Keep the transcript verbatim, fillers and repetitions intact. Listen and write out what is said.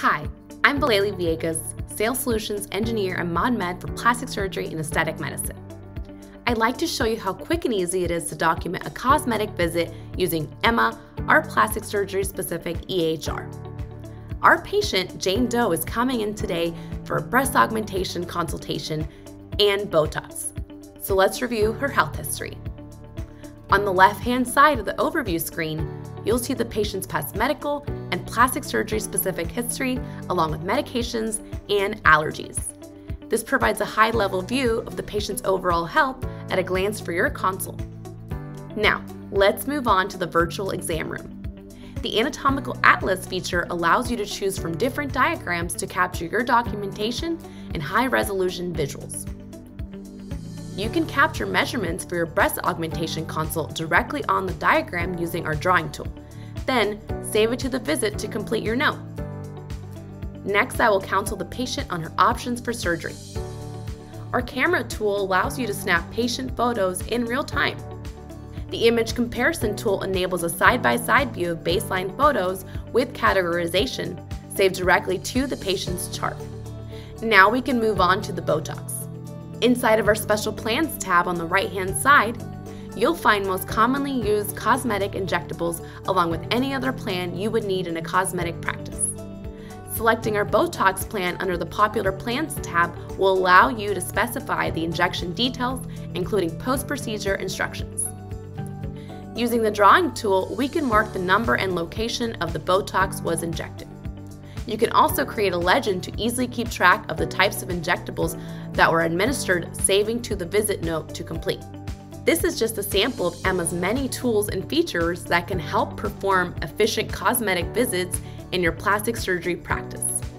Hi, I'm Bileili Villegas, Sales Solutions Engineer at ModMed for Plastic Surgery and Aesthetic Medicine. I'd like to show you how quick and easy it is to document a cosmetic visit using E M A, our plastic surgery-specific E H R. Our patient, Jane Doe, is coming in today for a breast augmentation consultation and Botox. So let's review her health history. On the left-hand side of the overview screen, you'll see the patient's past medical and plastic surgery-specific history, along with medications and allergies. This provides a high-level view of the patient's overall health at a glance for your consult. Now, let's move on to the virtual exam room. The Anatomical Atlas feature allows you to choose from different diagrams to capture your documentation in high-resolution visuals. You can capture measurements for your breast augmentation consult directly on the diagram using our drawing tool. Then, save it to the visit to complete your note. Next, I will counsel the patient on her options for surgery. Our camera tool allows you to snap patient photos in real time. The image comparison tool enables a side-by-side view of baseline photos with categorization, saved directly to the patient's chart. Now we can move on to the Botox. Inside of our Special Plans tab on the right-hand side, you'll find most commonly used cosmetic injectables along with any other plan you would need in a cosmetic practice. Selecting our Botox plan under the Popular Plans tab will allow you to specify the injection details, including post-procedure instructions. Using the drawing tool, we can mark the number and location of the Botox was injected. You can also create a legend to easily keep track of the types of injectables that were administered, saving to the visit note to complete. This is just a sample of E M A's many tools and features that can help perform efficient cosmetic visits in your plastic surgery practice.